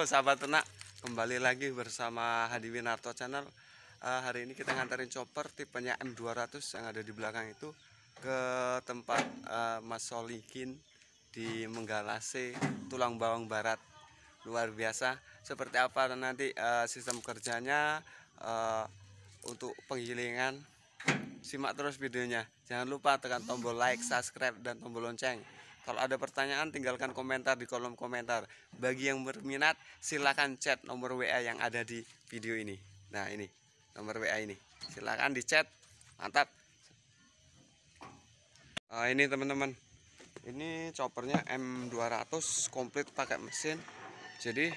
Halo sahabat ternak, kembali lagi bersama Hadi Winarto channel. Hari ini kita nganterin chopper tipenya M200 yang ada di belakang itu ke tempat Mas Solikin di Menggalasi, Tulang Bawang Barat. Luar biasa, seperti apa nanti sistem kerjanya untuk penggilingan. Simak terus videonya. Jangan lupa tekan tombol like, subscribe, dan tombol lonceng. Kalau ada pertanyaan tinggalkan komentar di kolom komentar. Bagi yang berminat silahkan chat nomor WA yang ada di video ini. Nah ini nomor WA ini, silahkan di chat. Mantap. Ini teman-teman, ini choppernya M200 komplit pakai mesin. Jadi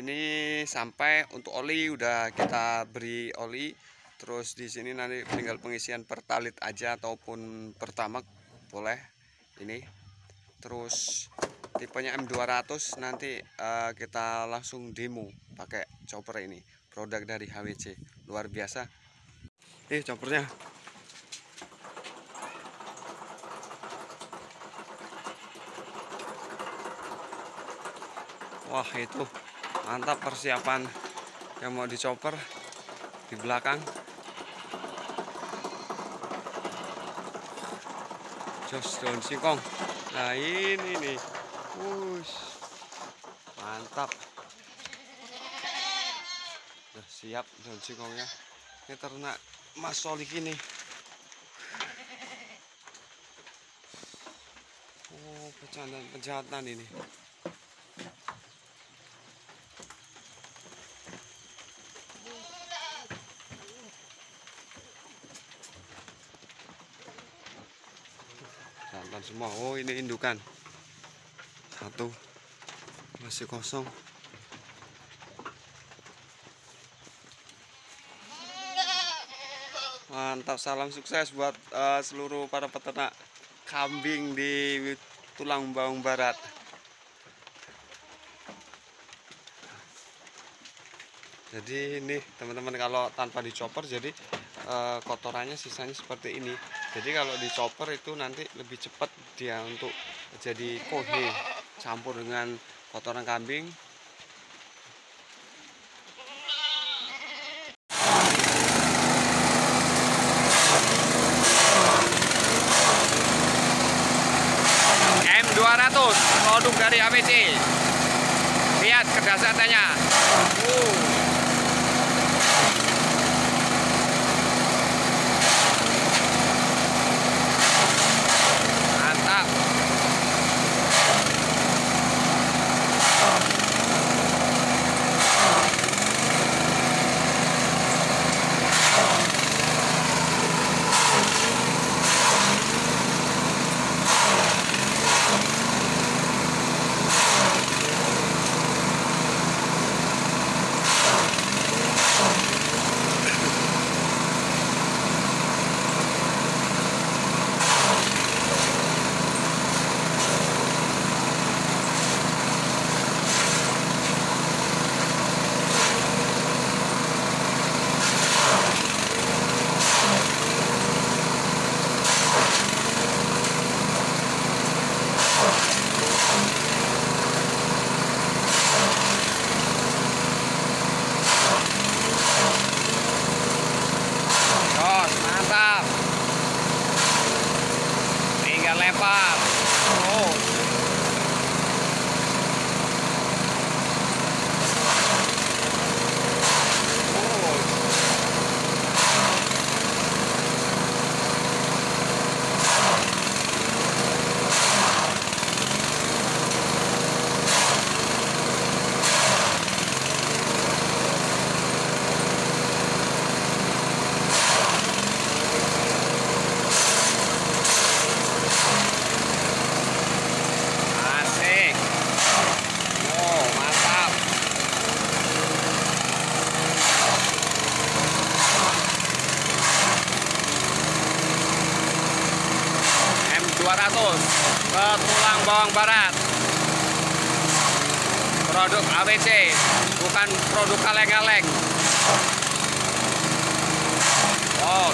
ini sampai untuk oli udah kita beri oli. Terus di sini nanti tinggal pengisian pertalit aja ataupun pertamak boleh ini. Terus tipenya M200 nanti kita langsung demo pakai chopper ini, produk dari HWC. Luar biasa. Ini choppernya. Wah itu mantap, persiapan yang mau di chopper di belakang. Jos daun singkong. Nah ini nih, wush, mantap. Udah siap daun singkongnya. Ini ternak Mas Solikin nih. Oh, penjahatan ini. Jantan semua. Oh ini indukan satu masih kosong. Mantap. Salam sukses buat seluruh para peternak kambing di Tulang Bawang Barat. Jadi ini teman-teman, kalau tanpa di chopper jadi kotorannya sisanya seperti ini. Jadi kalau di chopper itu nanti lebih cepat dia untuk jadi kohe, campur dengan kotoran kambing. M200 produk dari ABC. Lihat kedasatannya. Lempar. Oh. Oh. Ke Tulang Bawang Barat, produk ABC, bukan produk kaleng-kaleng. Wow.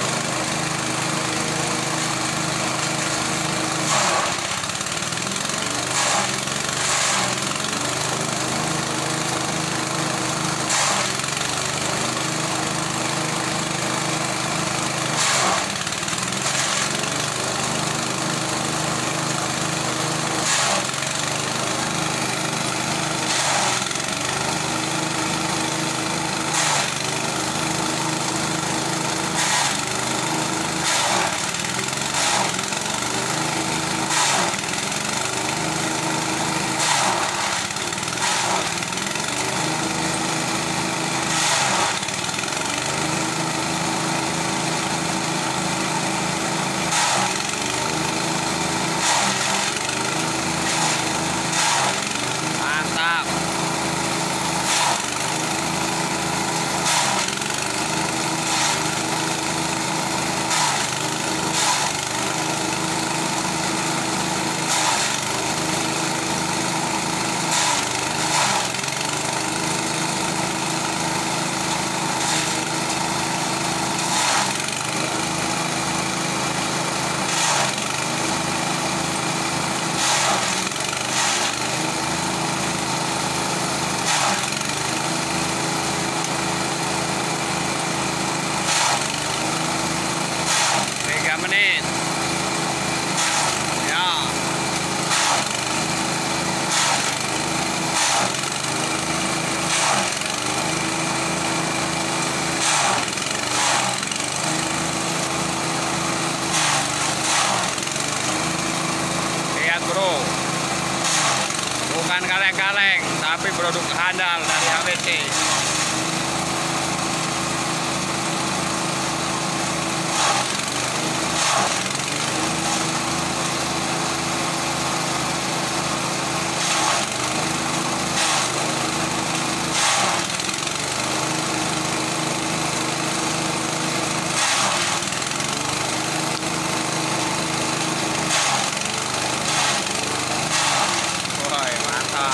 kaleng-kaleng, tapi produk handal dari HWC. Mantap.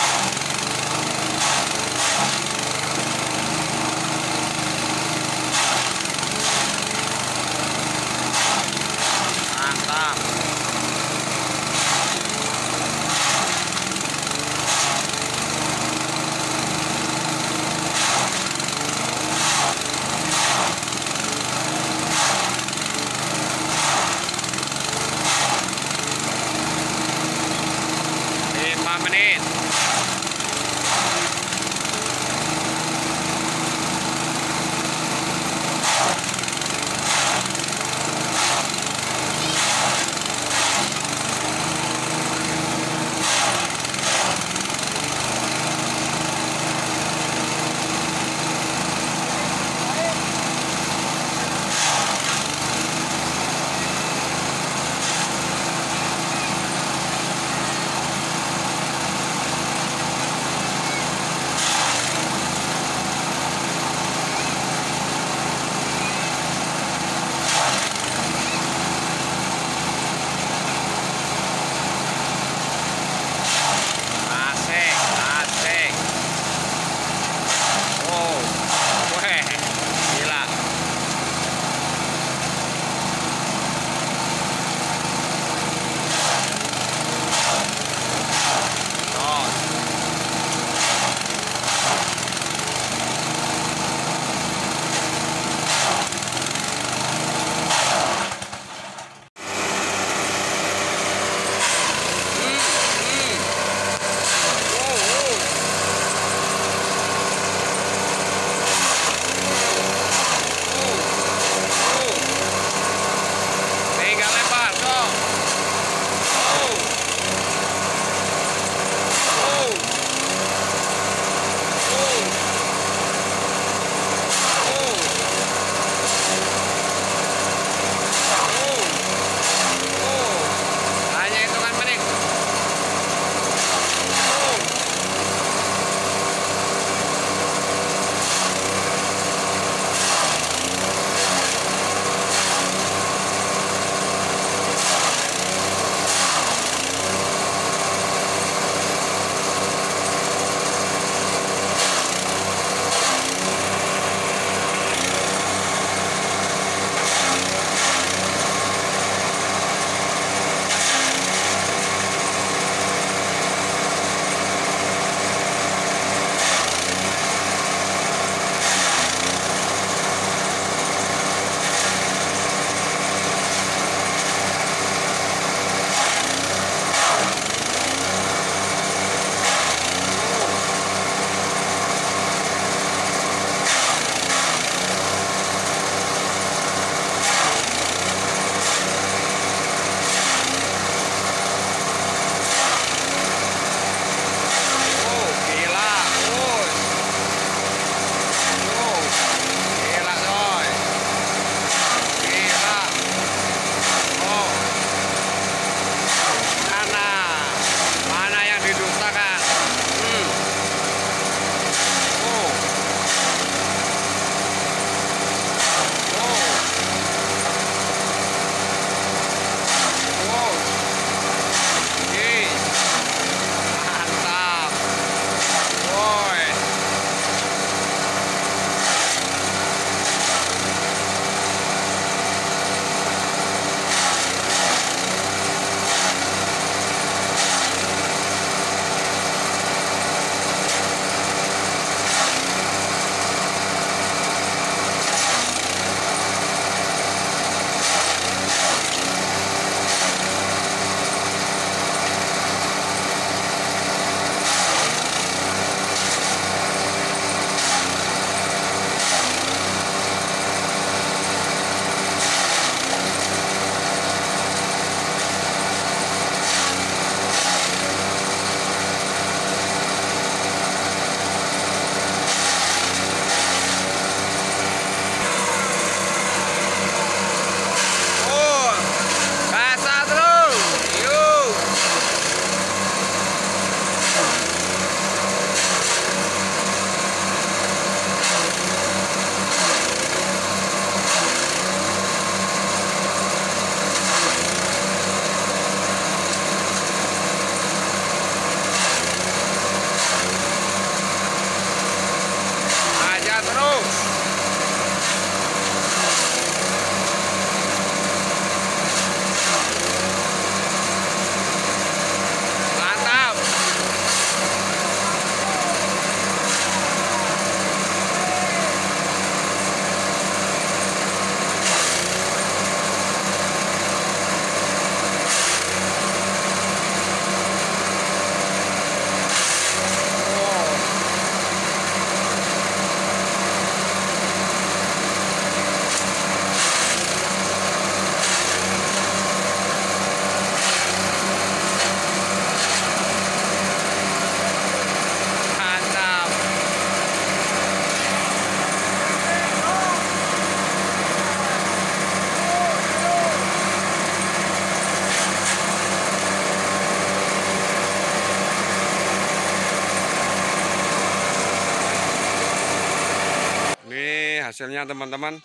hasilnya teman-teman.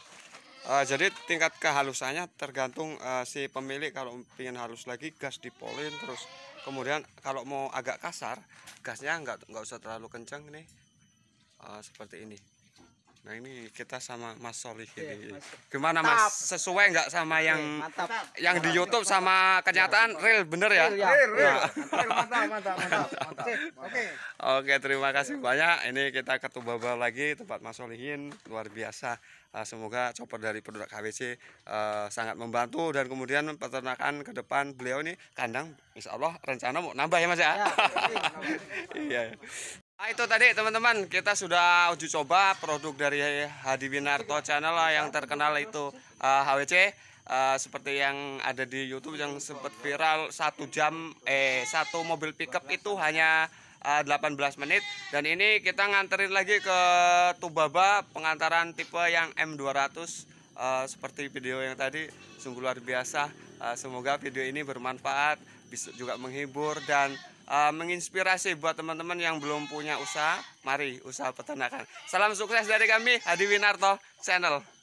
Jadi tingkat kehalusannya tergantung si pemilik. Kalau ingin halus lagi gas dipolin terus. Kemudian kalau mau agak kasar gasnya nggak usah terlalu kencang nih, seperti ini. Nah ini kita sama Mas Solikin. Iya, gimana Mas? Sesuai nggak sama yang mantap. Yang di YouTube sama kenyataan real bener ya? Real. Mantap. Oke, terima kasih banyak. Ini kita ketubabal lagi tempat Mas Solikin, luar biasa. Semoga chopper dari produk HWC sangat membantu, dan kemudian peternakan ke depan beliau ini kandang insya Allah rencana mau nambah ya Mas ya? Iya. Nah, itu tadi teman-teman, kita sudah uji coba produk dari Hadi Winarto channel yang terkenal itu HWC, seperti yang ada di YouTube yang sempat viral satu mobil pickup itu hanya 18 menit. Dan ini kita nganterin lagi ke Tubaba, pengantaran tipe yang M200 seperti video yang tadi. Sungguh luar biasa. Semoga video ini bermanfaat, bisa juga menghibur dan menginspirasi buat teman-teman yang belum punya usaha. Mari usaha peternakan. Salam sukses dari kami, Hadi Winarto Channel.